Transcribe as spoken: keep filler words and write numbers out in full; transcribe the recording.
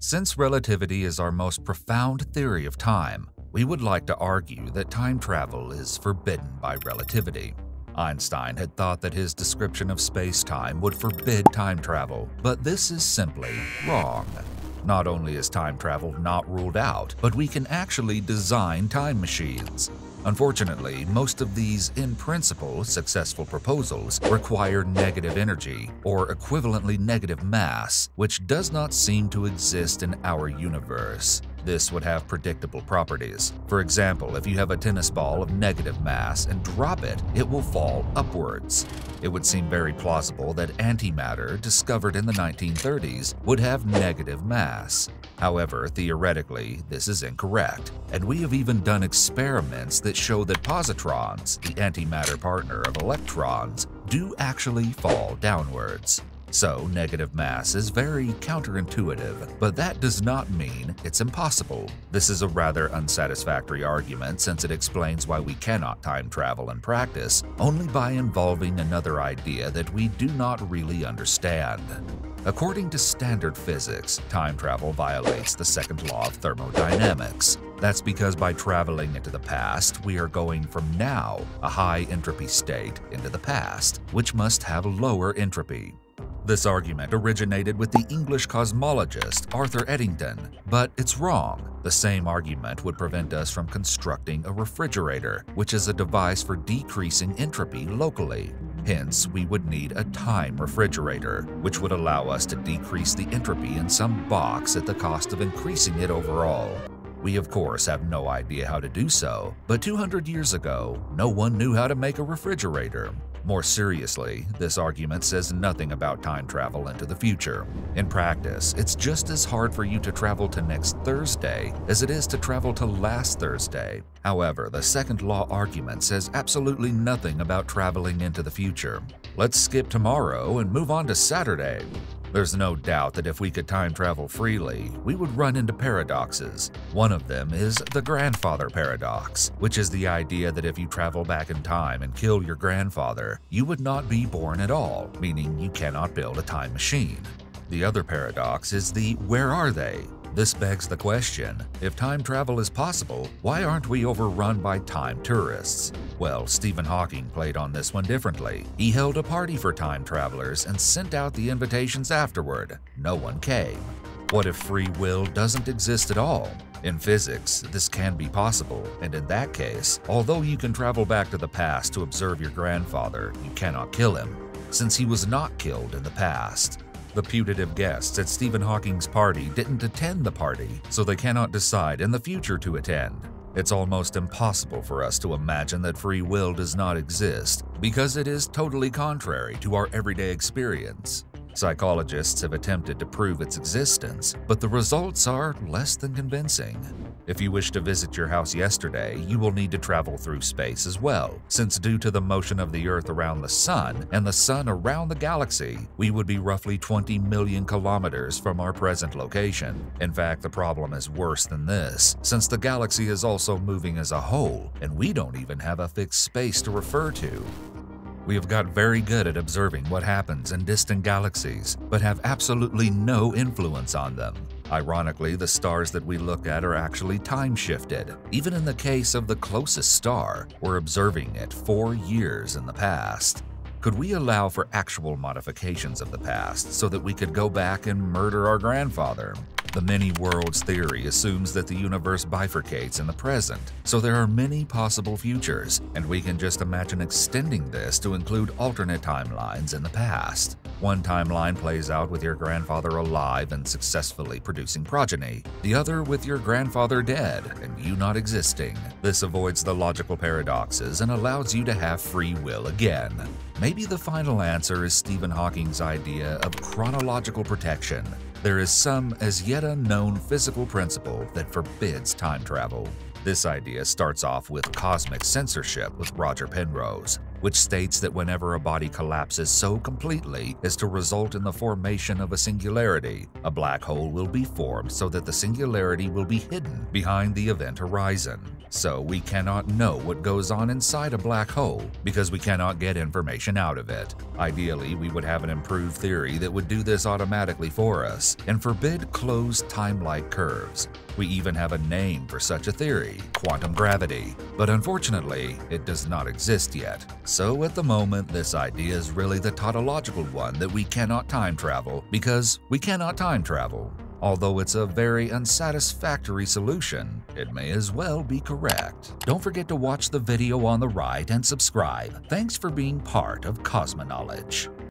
Since relativity is our most profound theory of time, we would like to argue that time travel is forbidden by relativity. Einstein had thought that his description of space-time would forbid time travel, but this is simply wrong. Not only is time travel not ruled out, but we can actually design time machines. Unfortunately, most of these in-principle successful proposals require negative energy, or equivalently negative mass, which does not seem to exist in our universe. This would have predictable properties. For example, if you have a tennis ball of negative mass and drop it, it will fall upwards. It would seem very plausible that antimatter, discovered in the nineteen thirties, would have negative mass. However, theoretically, this is incorrect, and we have even done experiments that show that positrons, the antimatter partner of electrons, do actually fall downwards. So, negative mass is very counterintuitive, but that does not mean it's impossible. This is a rather unsatisfactory argument since it explains why we cannot time travel in practice, only by involving another idea that we do not really understand. According to standard physics, time travel violates the second law of thermodynamics. That's because by traveling into the past, we are going from now, a high entropy state, into the past, which must have lower entropy. This argument originated with the English cosmologist Arthur Eddington, but it's wrong. The same argument would prevent us from constructing a refrigerator, which is a device for decreasing entropy locally. Hence, we would need a time refrigerator, which would allow us to decrease the entropy in some box at the cost of increasing it overall. We, of course, have no idea how to do so, but two hundred years ago, no one knew how to make a refrigerator. More seriously, this argument says nothing about time travel into the future. In practice, it's just as hard for you to travel to next Thursday as it is to travel to last Thursday. However, the second law argument says absolutely nothing about traveling into the future. Let's skip tomorrow and move on to Saturday. There's no doubt that if we could time travel freely, we would run into paradoxes. One of them is the grandfather paradox, which is the idea that if you travel back in time and kill your grandfather, you would not be born at all, meaning you cannot build a time machine. The other paradox is the "where are they?" This begs the question, if time travel is possible, why aren't we overrun by time tourists? Well, Stephen Hawking played on this one differently. He held a party for time travelers and sent out the invitations afterward. No one came. What if free will doesn't exist at all? In physics, this can be possible, and in that case, although you can travel back to the past to observe your grandfather, you cannot kill him, since he was not killed in the past. The putative guests at Stephen Hawking's party didn't attend the party, so they cannot decide in the future to attend. It's almost impossible for us to imagine that free will does not exist, because it is totally contrary to our everyday experience. Psychologists have attempted to prove its existence, but the results are less than convincing. If you wish to visit your house yesterday, you will need to travel through space as well, since due to the motion of the Earth around the Sun and the Sun around the galaxy, we would be roughly twenty million kilometers from our present location. In fact, the problem is worse than this, since the galaxy is also moving as a whole, and we don't even have a fixed space to refer to. We have got very good at observing what happens in distant galaxies, but have absolutely no influence on them. Ironically, the stars that we look at are actually time-shifted. Even in the case of the closest star, we're observing it four years in the past. Could we allow for actual modifications of the past so that we could go back and murder our grandfather? The many worlds theory assumes that the universe bifurcates in the present, so there are many possible futures, and we can just imagine extending this to include alternate timelines in the past. One timeline plays out with your grandfather alive and successfully producing progeny, the other with your grandfather dead and you not existing. This avoids the logical paradoxes and allows you to have free will again. Maybe the final answer is Stephen Hawking's idea of chronological protection. There is some as yet unknown physical principle that forbids time travel. This idea starts off with cosmic censorship with Roger Penrose. which states that whenever a body collapses so completely as to result in the formation of a singularity, a black hole will be formed so that the singularity will be hidden behind the event horizon. So we cannot know what goes on inside a black hole because we cannot get information out of it. Ideally, we would have an improved theory that would do this automatically for us and forbid closed time-like curves. We even have a name for such a theory, quantum gravity, but unfortunately, it does not exist yet. So at the moment, this idea is really the tautological one that we cannot time travel because we cannot time travel. Although it's a very unsatisfactory solution, it may as well be correct. Don't forget to watch the video on the right and subscribe. Thanks for being part of CosmoKnowledge.